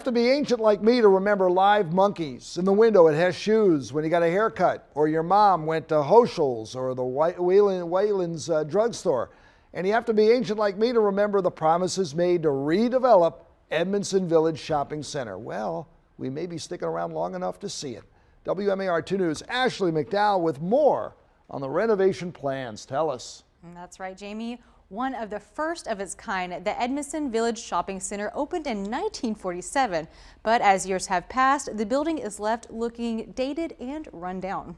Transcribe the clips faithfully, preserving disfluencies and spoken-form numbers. have to be ancient like me to remember live monkeys in the window at Hess Shoes when you got a haircut, or your mom went to Hoschel's or the White Wayland's uh, drugstore. And you have to be ancient like me to remember the promises made to redevelop Edmondson Village Shopping Center. Well, we may be sticking around long enough to see it. W M A R two News' Ashley McDowell with more on the renovation plans. Tell us. That's right, Jamie. One of the first of its kind, the Edmondson Village Shopping Center opened in nineteen forty-seven. But as years have passed, the building is left looking dated and run down.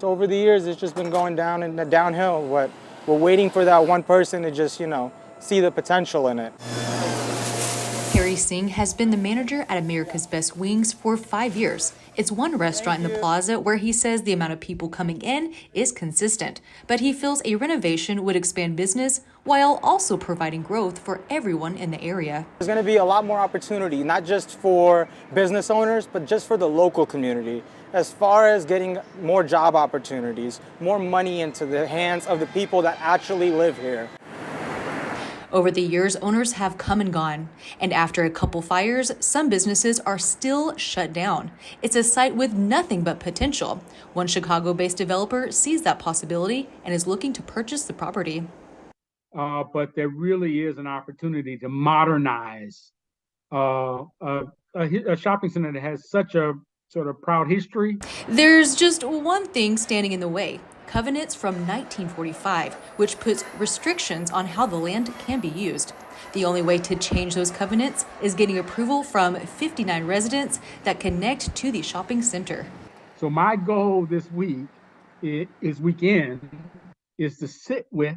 So over the years, it's just been going down and downhill. What we're waiting for that one person to just, you know, see the potential in it. Harry Singh has been the manager at America's Best Wings for five years. It's one restaurant in the plaza where he says the amount of people coming in is consistent, but he feels a renovation would expand business while also providing growth for everyone in the area. There's going to be a lot more opportunity, not just for business owners, but just for the local community, as far as getting more job opportunities, more money into the hands of the people that actually live here. Over the years, owners have come and gone, and after a couple fires, some businesses are still shut down. It's a site with nothing but potential. One Chicago-based developer sees that possibility and is looking to purchase the property. Uh, but there really is an opportunity to modernize uh, a, a shopping center that has such a sort of proud history. There's just one thing standing in the way. Covenants from nineteen forty-five, which puts restrictions on how the land can be used. The only way to change those covenants is getting approval from fifty-nine residents that connect to the shopping center. So my goal this week, is weekend, is to sit with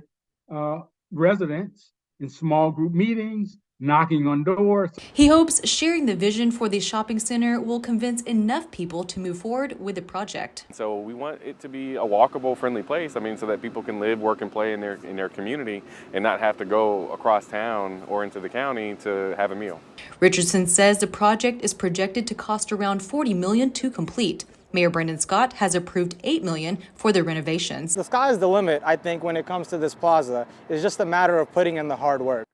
uh, residents in small group meetings, knocking on doors. He hopes sharing the vision for the shopping center will convince enough people to move forward with the project. So we want it to be a walkable, friendly place. I mean, so that people can live, work, and play in their in their community and not have to go across town or into the county to have a meal. Richardson says the project is projected to cost around forty million dollars to complete. Mayor Brandon Scott has approved eight million dollars for the renovations. The sky's the limit, I think, when it comes to this plaza. It's just a matter of putting in the hard work.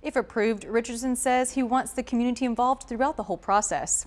If approved, Richardson says he wants the community involved throughout the whole process.